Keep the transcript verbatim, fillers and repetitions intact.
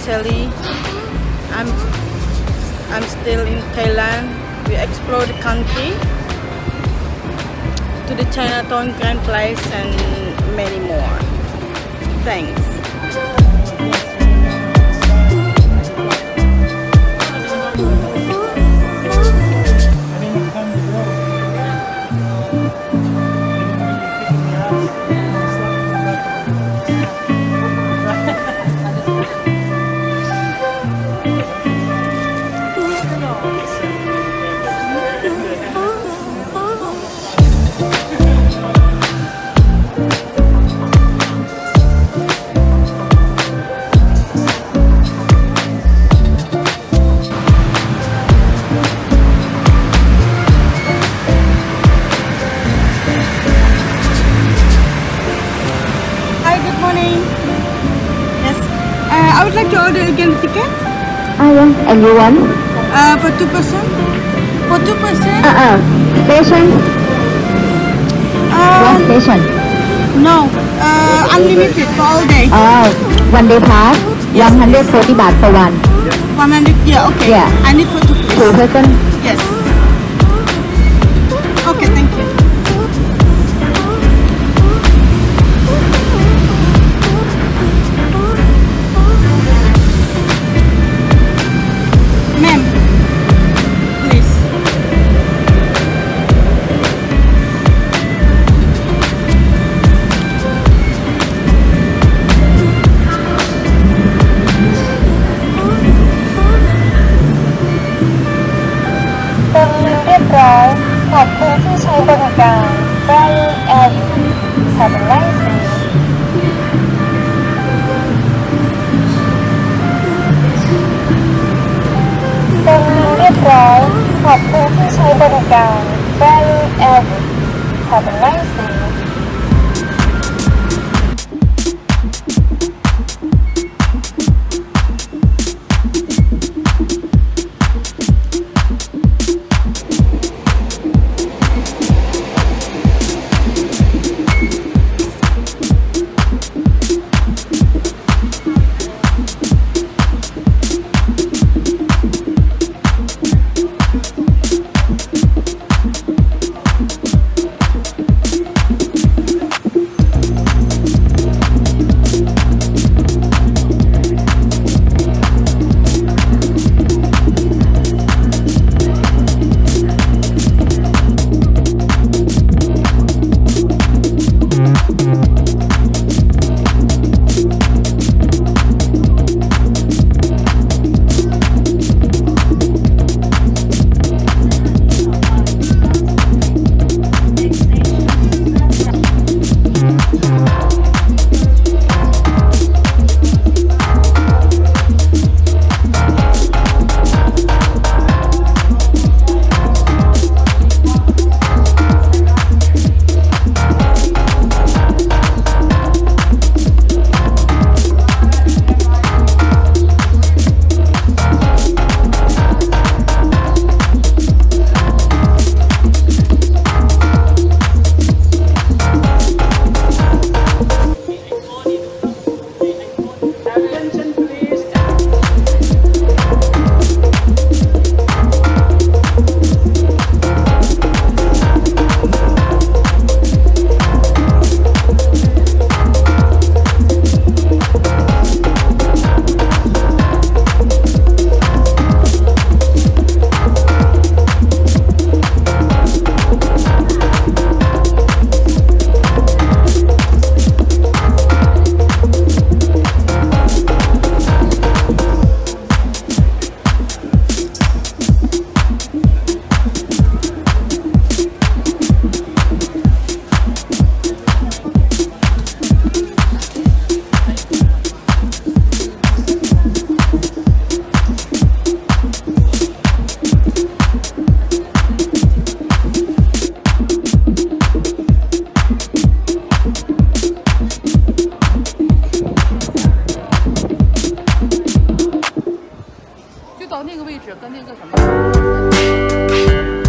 Sally. I'm I'm still in Thailand. We explore the country to the Chinatown Grand Place and many more. Thanks. I would like to order again the ticket. Ah yes, and you want? Uh, for two person. For two person. Uh uh. Station. Uh, Last station. No. Uh, unlimited for all day. Oh, one day pass. Yes. One hundred forty baht per one. One hundred. Yeah. Okay. Yeah. I need for two person. Two person. Yes. Okay. Thank you. Have a nice day. Have a nice day.